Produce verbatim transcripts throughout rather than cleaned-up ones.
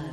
blood.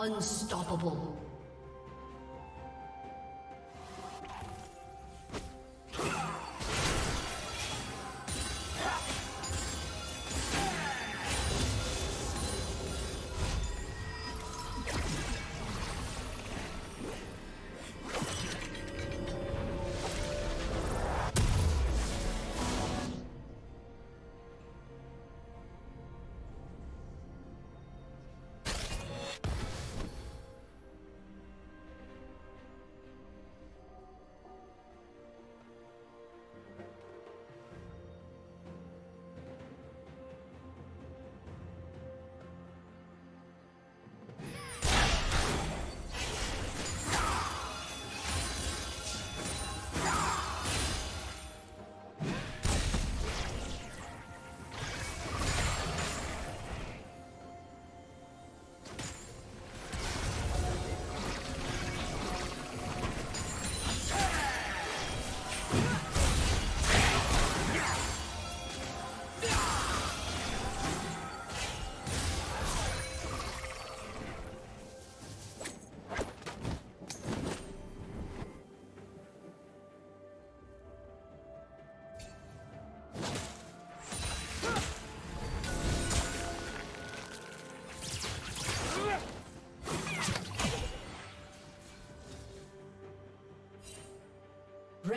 Unstoppable.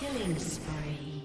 Killing spree.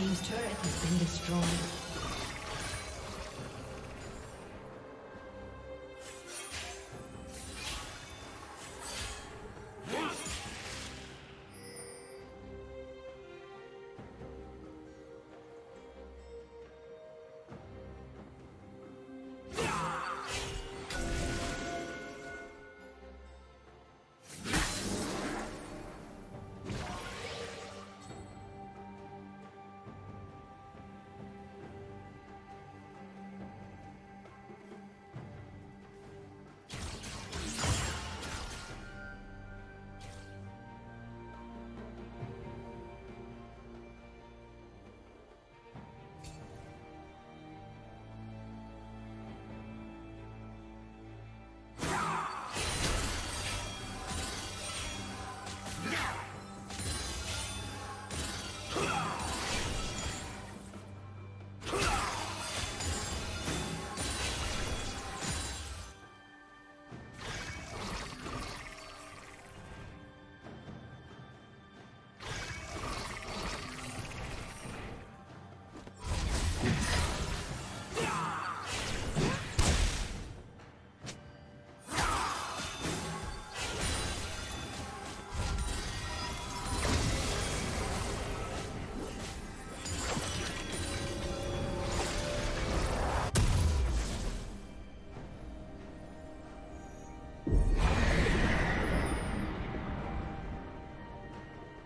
Team's turret has been destroyed.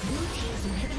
Blue team's inhibitor